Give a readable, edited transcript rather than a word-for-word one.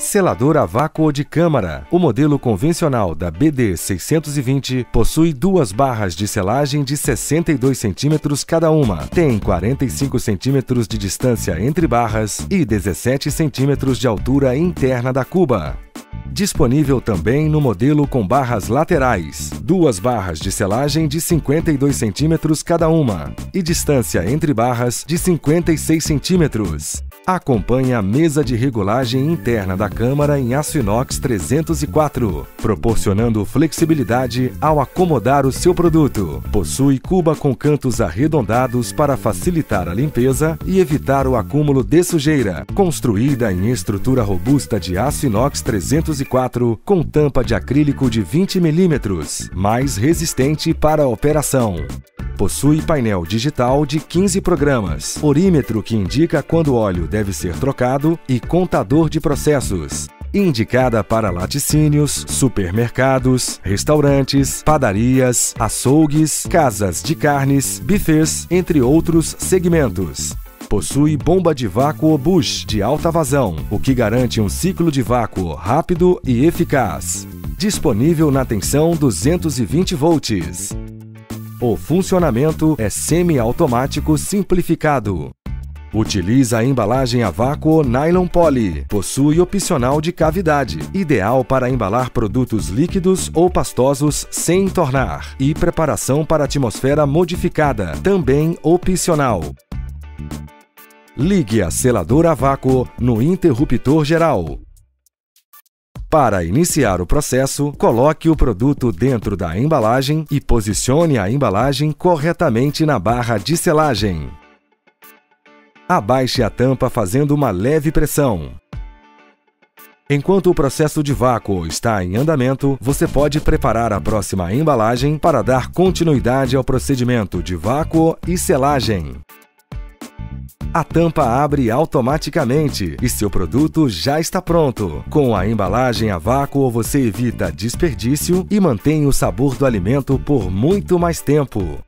Selador a vácuo de câmara. O modelo convencional da BD620 possui duas barras de selagem de 62 cm cada uma. Tem 45 cm de distância entre barras e 17 cm de altura interna da cuba. Disponível também no modelo com barras laterais, duas barras de selagem de 52 cm cada uma e distância entre barras de 56 cm. Acompanhe a mesa de regulagem interna da câmara em aço inox 304, proporcionando flexibilidade ao acomodar o seu produto. Possui cuba com cantos arredondados para facilitar a limpeza e evitar o acúmulo de sujeira. Construída em estrutura robusta de aço inox 304 com tampa de acrílico de 20 mm, mais resistente para a operação. Possui painel digital de 15 programas, orímetro que indica quando o óleo deve ser trocado e contador de processos. Indicada para laticínios, supermercados, restaurantes, padarias, açougues, casas de carnes, bufês, entre outros segmentos. Possui bomba de vácuo Bush de alta vazão, o que garante um ciclo de vácuo rápido e eficaz. Disponível na tensão 220 volts. O funcionamento é semi-automático simplificado. Utiliza a embalagem a vácuo nylon poly. Possui opcional de cavidade, ideal para embalar produtos líquidos ou pastosos sem entornar. E preparação para atmosfera modificada, também opcional. Ligue a seladora a vácuo no interruptor geral. Para iniciar o processo, coloque o produto dentro da embalagem e posicione a embalagem corretamente na barra de selagem. Abaixe a tampa fazendo uma leve pressão. Enquanto o processo de vácuo está em andamento, você pode preparar a próxima embalagem para dar continuidade ao procedimento de vácuo e selagem. A tampa abre automaticamente e seu produto já está pronto. Com a embalagem a vácuo, você evita desperdício e mantém o sabor do alimento por muito mais tempo.